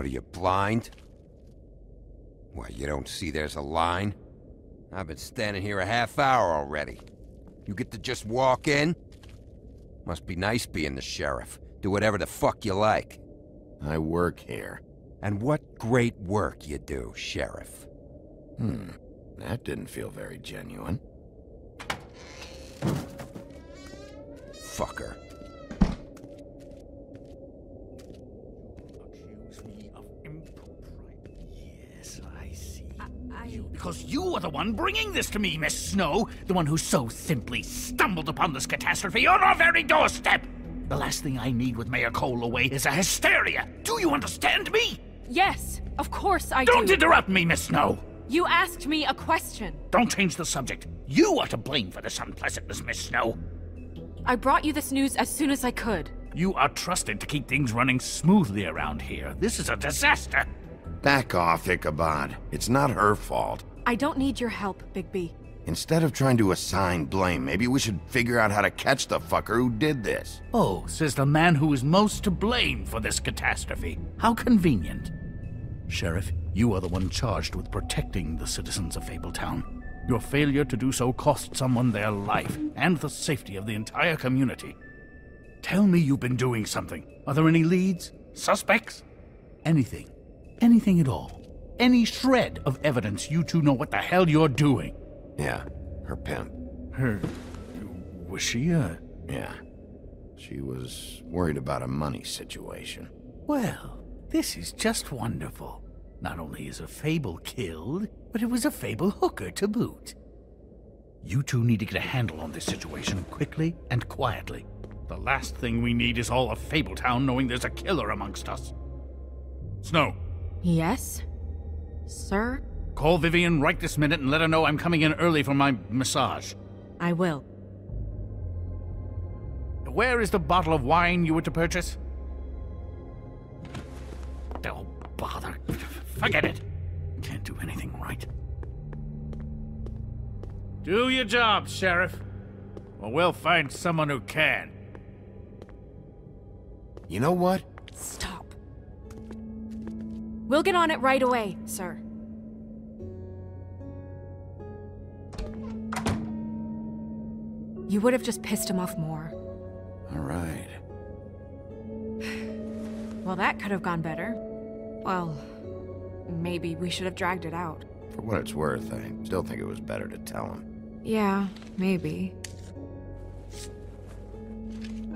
What are you, blind? What, you don't see there's a line? I've been standing here a half hour already. You get to just walk in? Must be nice being the sheriff. Do whatever the fuck you like. I work here. And what great work you do, Sheriff. That didn't feel very genuine. Fucker. Accuse me of impropriety. Yes, I see. Because you are the one bringing this to me, Miss Snow. The one who so simply stumbled upon this catastrophe on our very doorstep. The last thing I need with Mayor Cole away is a hysteria. Do you understand me? Yes, of course I do. Don't interrupt me, Miss Snow. You asked me a question. Don't change the subject. You are to blame for this unpleasantness, Miss Snow. I brought you this news as soon as I could. You are trusted to keep things running smoothly around here. This is a disaster. Back off, Ichabod. It's not her fault. I don't need your help, Bigby. Instead of trying to assign blame, maybe we should figure out how to catch the fucker who did this. Oh, says the man who is most to blame for this catastrophe. How convenient. Sheriff, you are the one charged with protecting the citizens of Fabletown. Your failure to do so cost someone their life and the safety of the entire community. Tell me you've been doing something. Are there any leads? Suspects? Anything. Anything at all. Any shred of evidence you two know what the hell you're doing. Yeah, her pimp. Was she, Yeah. She was worried about a money situation. Well, this is just wonderful. Not only is a fable killed, but it was a fable hooker to boot. You two need to get a handle on this situation quickly and quietly. The last thing we need is all of Fabletown knowing there's a killer amongst us. Snow. Yes? Sir? Call Vivian right this minute and let her know I'm coming in early for my massage. I will. Where is the bottle of wine you were to purchase? Don't bother. Forget it. Can't do anything right. Do your job, Sheriff. Or we'll find someone who can. You know what? Stop. We'll get on it right away, sir. You would have just pissed him off more. All right. Well, that could have gone better. Well, maybe we should have dragged it out. For what it's worth, I still think it was better to tell him. Yeah, maybe.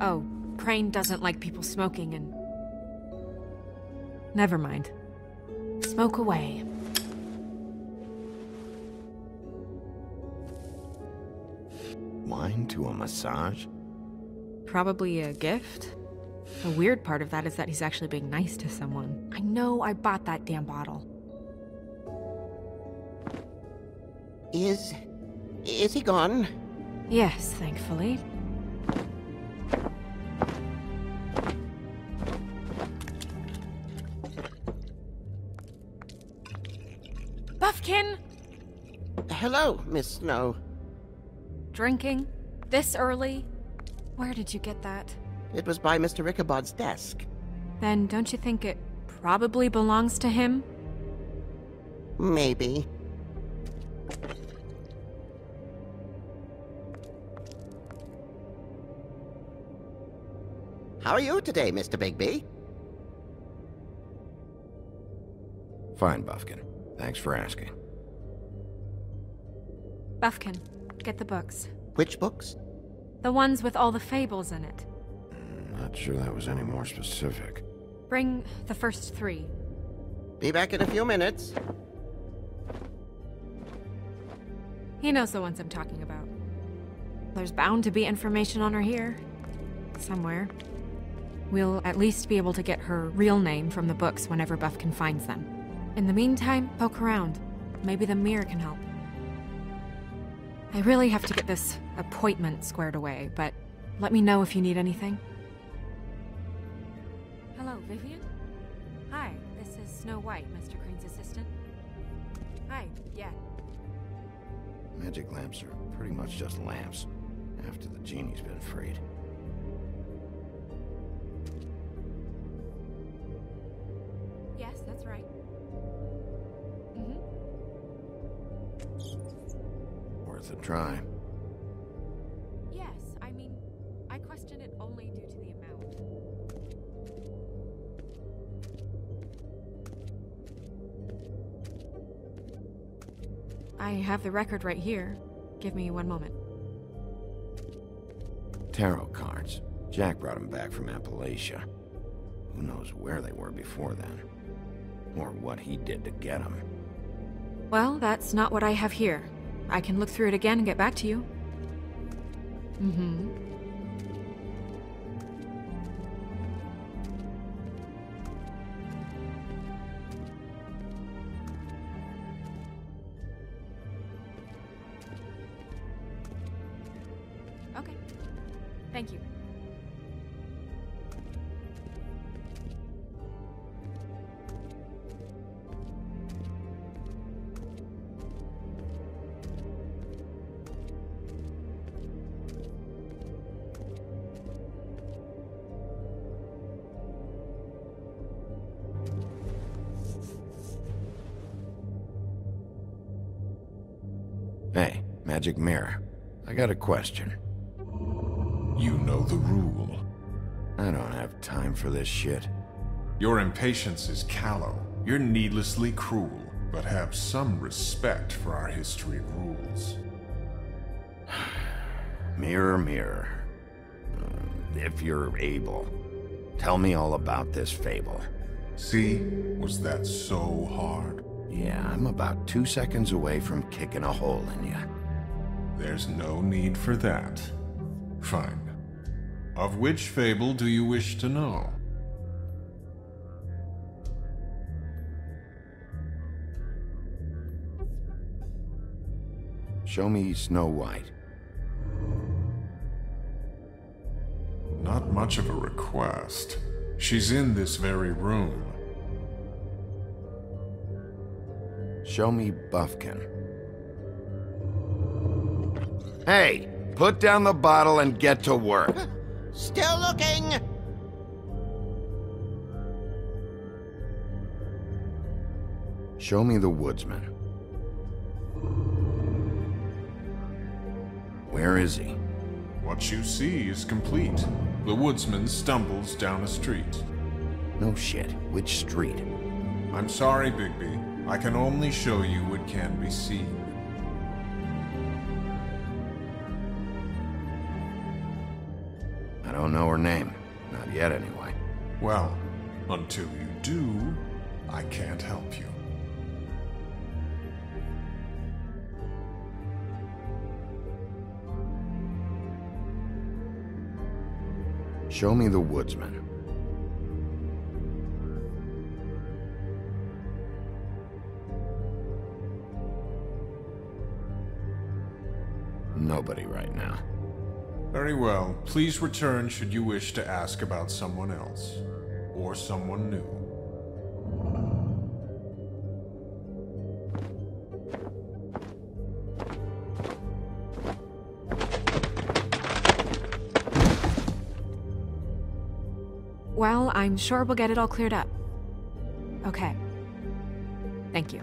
Oh, Crane doesn't like people smoking and... Never mind. Smoke away. Wine to a massage? Probably a gift. The weird part of that is that he's actually being nice to someone. I know I bought that damn bottle. Is he gone? Yes, thankfully. Buffkin! Hello, Miss Snow. Drinking? This early? Where did you get that? It was by Mr. Ichabod's desk. Then don't you think it probably belongs to him? Maybe. How are you today, Mr. Bigby? Fine, Buffkin. Thanks for asking. Buffkin. Get the books. Which books? The ones with all the fables in it. Not sure that was any more specific. Bring the first three. Be back in a few minutes. He knows the ones I'm talking about. There's bound to be information on her here. Somewhere. We'll at least be able to get her real name from the books whenever Buffkin finds them. In the meantime, poke around. Maybe the mirror can help. I really have to get this appointment squared away, but let me know if you need anything. Hello, Vivian? Hi, this is Snow White, Mr. Crane's assistant. Hi, yeah. Magic lamps are pretty much just lamps, after the genie's been freed. Yes? worth a try. Yes, I mean, I question it only due to the amount. I have the record right here. Give me one moment. Tarot cards. Jack brought them back from Appalachia. Who knows where they were before then? Or what he did to get them. Well, that's not what I have here. I can look through it again and get back to you. Mm-hmm. Okay. Thank you. Magic mirror. I got a question. You know the rule. I don't have time for this shit. Your impatience is callow. You're needlessly cruel, but have some respect for our history of rules. Mirror, mirror. If you're able, tell me all about this fable. See? Was that so hard? Yeah, I'm about 2 seconds away from kicking a hole in you. There's no need for that. Fine. Of which fable do you wish to know? Show me Snow White. Not much of a request. She's in this very room. Show me Buffkin. Hey, put down the bottle and get to work. Still looking. Show me the Woodsman. Where is he? What you see is complete. The Woodsman stumbles down a street. No shit. Which street? I'm sorry, Bigby. I can only show you what can be seen. I don't know her name. Not yet, anyway. Well, until you do, I can't help you. Show me the Woodsman. Nobody right now. Very well. Please return should you wish to ask about someone else, or someone new. Well, I'm sure we'll get it all cleared up. Okay. Thank you.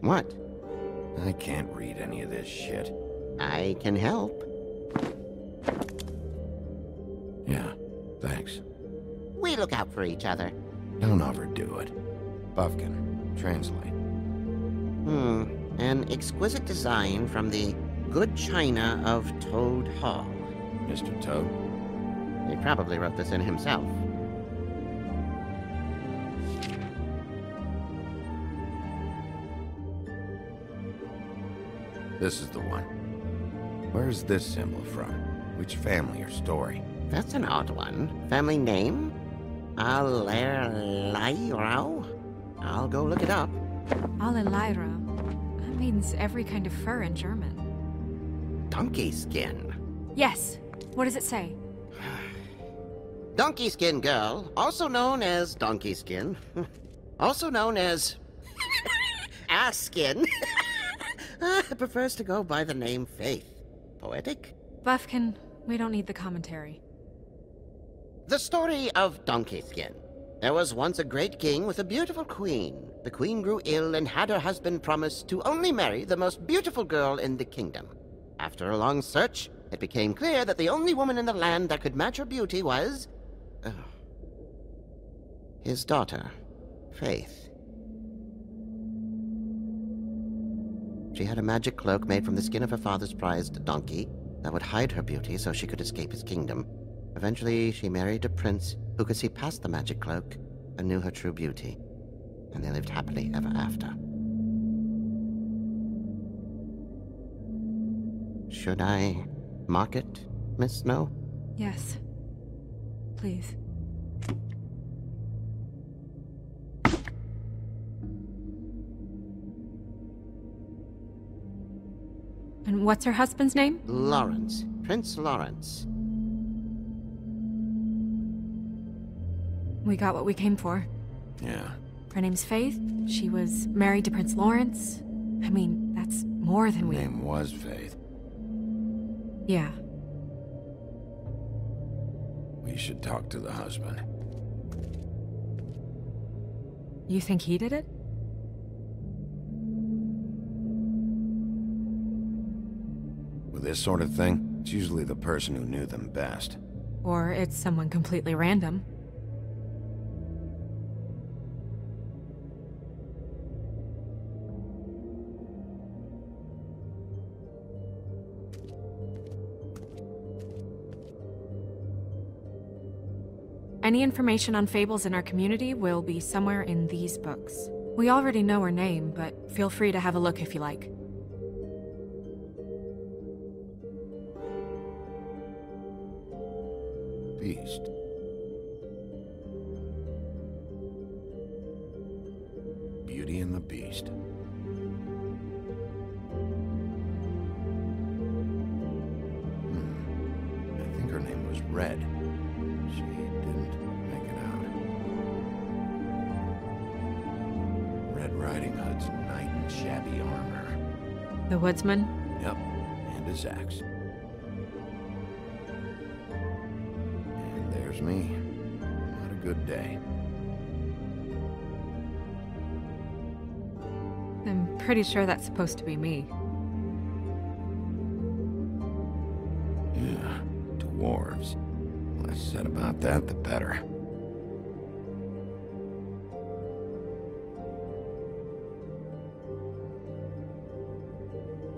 What? I can't read any of this shit. I can help. Yeah, thanks. We look out for each other. Don't overdo it. Buffkin, translate. An exquisite design from the good china of Toad Hall. Mr. Toad? He probably wrote this in himself. This is the one. Where's this symbol from? Which family or story? That's an odd one. Family name? Allerleirau? I'll go look it up. Allerleirau? That means every kind of fur in German. Donkey skin. Yes. What does it say? Donkey skin girl, also known as donkey skin, also known as ass skin, prefers to go by the name Faith. Poetic? Buffkin, we don't need the commentary. The story of donkey skin. There was once a great king with a beautiful queen. The queen grew ill and had her husband promise to only marry the most beautiful girl in the kingdom. After a long search, it became clear that the only woman in the land that could match her beauty was... his daughter, Faith. She had a magic cloak made from the skin of her father's prized donkey that would hide her beauty so she could escape his kingdom. Eventually, she married a prince who could see past the magic cloak and knew her true beauty, and they lived happily ever after. Should I mark it, Miss Snow? Yes. Please. And what's her husband's name? Lawrence. Prince Lawrence. We got what we came for. Yeah. Her name's Faith. She was married to Prince Lawrence. I mean, that's more than we... Her name was Faith. Yeah. We should talk to the husband. You think he did it? With this sort of thing, it's usually the person who knew them best. Or it's someone completely random. Any information on fables in our community will be somewhere in these books. We already know her name, but feel free to have a look if you like. Beast. Beauty and the Beast. I think her name was Red. Knight in shabby armor. The Woodsman? Yep, and his axe. And there's me. Not a good day. I'm pretty sure that's supposed to be me. Yeah, dwarves. Less said about that, the better.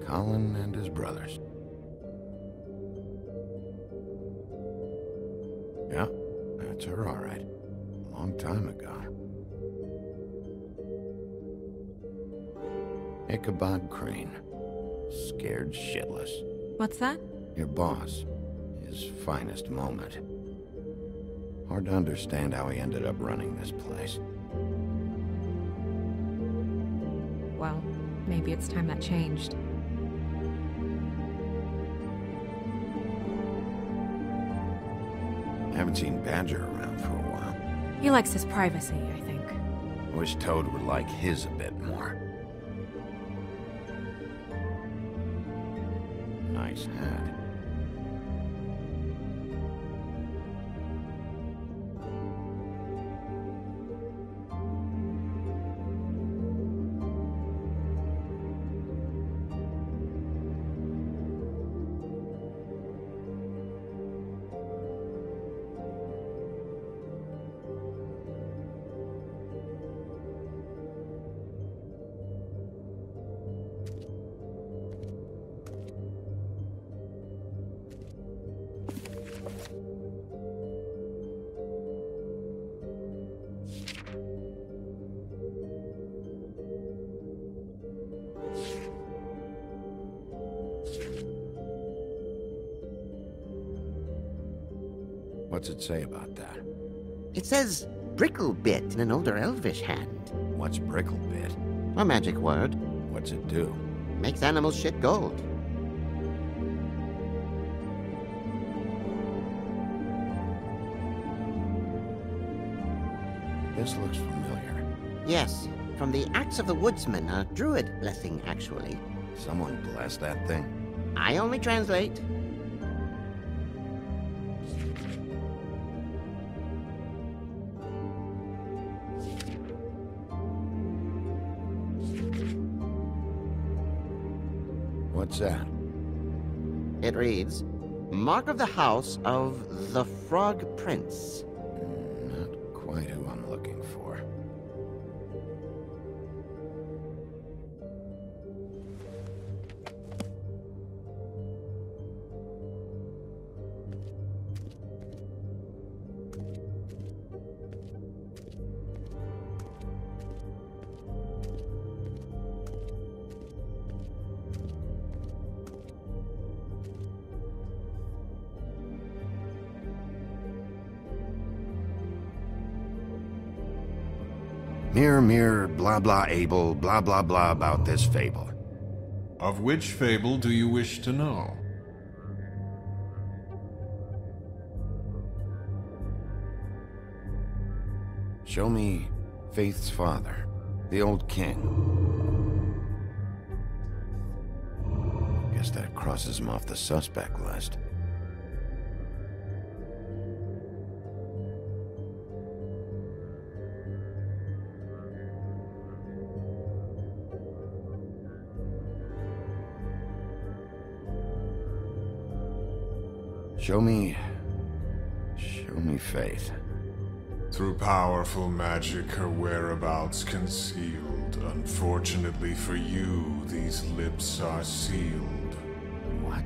Colin and his brothers. Yeah, that's her, all right. A long time ago. Ichabod Crane. Scared shitless. What's that? Your boss. His finest moment. Hard to understand how he ended up running this place. Well, maybe it's time that changed. I haven't seen Badger around for a while. He likes his privacy, I think. I wish Toad would like his a bit more. Nice hat. What's it say about that? It says Brickle Bit in an older elvish hand. What's Brickle Bit? A magic word. What's it do? Makes animal shit gold. This looks familiar. Yes, from the Axe of the Woodsman, a druid blessing, actually. Someone blessed that thing? I only translate. What's that? It reads, Mark of the House of the Frog Prince. Not quite who I'm looking for. Mirror, mirror, blah, blah, able, blah, blah, blah about this fable. Of which fable do you wish to know? Show me Faith's father, the old king. Guess that crosses him off the suspect list. Show me Faith. Through powerful magic, her whereabouts concealed. Unfortunately for you, these lips are sealed. What?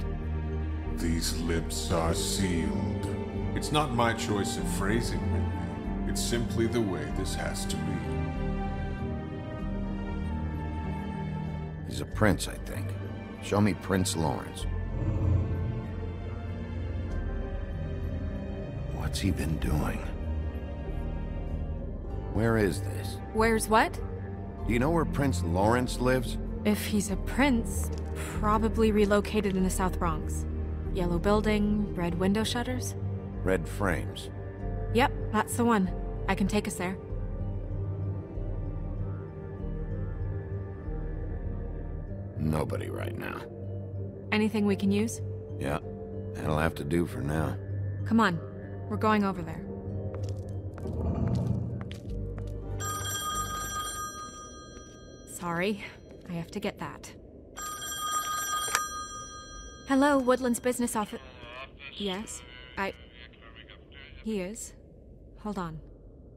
These lips are sealed. It's not my choice of phrasing, Bigby. It's simply the way this has to be. He's a prince, I think. Show me Prince Lawrence. What's he been doing? Where is this? Where's what? Do you know where Prince Lawrence lives? If he's a prince, probably relocated in the South Bronx. Yellow building, red window shutters. Red frames. Yep, that's the one. I can take us there. Nobody right now. Anything we can use? Yeah, that'll have to do for now. Come on. We're going over there. Sorry, I have to get that. Hello, Woodland's business office. Yes, He is. Hold on.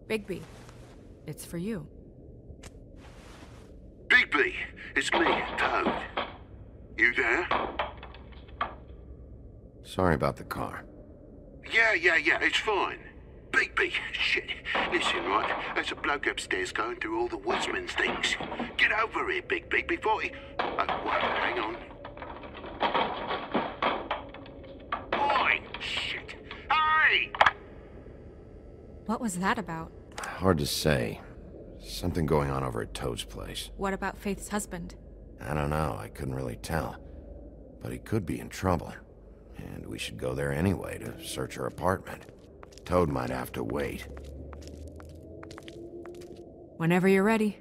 Bigby, it's for you. Bigby, it's me, Toad. You there? Sorry about the car. Yeah, it's fine. Bigby, shit. Listen, right, there's a bloke upstairs going through all the woodsman's things. Get over here, Bigby, before he... Oh, wait, hang on. Oi, shit. Hey! What was that about? Hard to say. Something going on over at Toad's place. What about Faith's husband? I don't know, I couldn't really tell. But he could be in trouble. And we should go there anyway to search her apartment. Toad might have to wait. Whenever you're ready.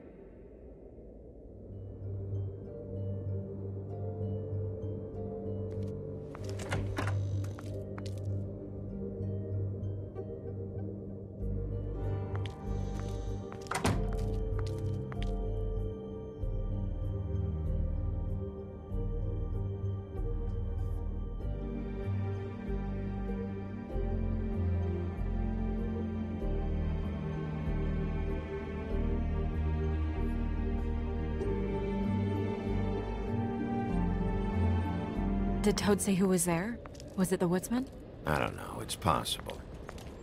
Did Toad say who was there? Was it the woodsman? I don't know. It's possible.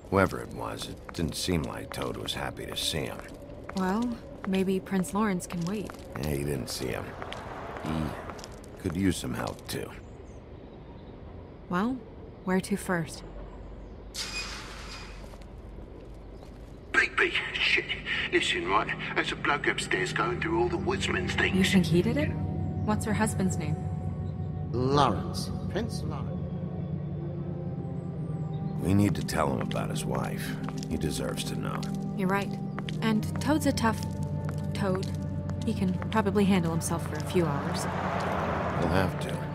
Whoever it was, it didn't seem like Toad was happy to see him. Well, maybe Prince Lawrence can wait. Yeah, he didn't see him. He could use some help, too. Well, where to first? Bigby. Shit. Listen, right? There's a bloke upstairs going through all the woodsman's things. You think he did it? What's her husband's name? Lawrence. Prince Lawrence. We need to tell him about his wife. He deserves to know. You're right. And Toad's a tough... Toad. He can probably handle himself for a few hours. He'll have to.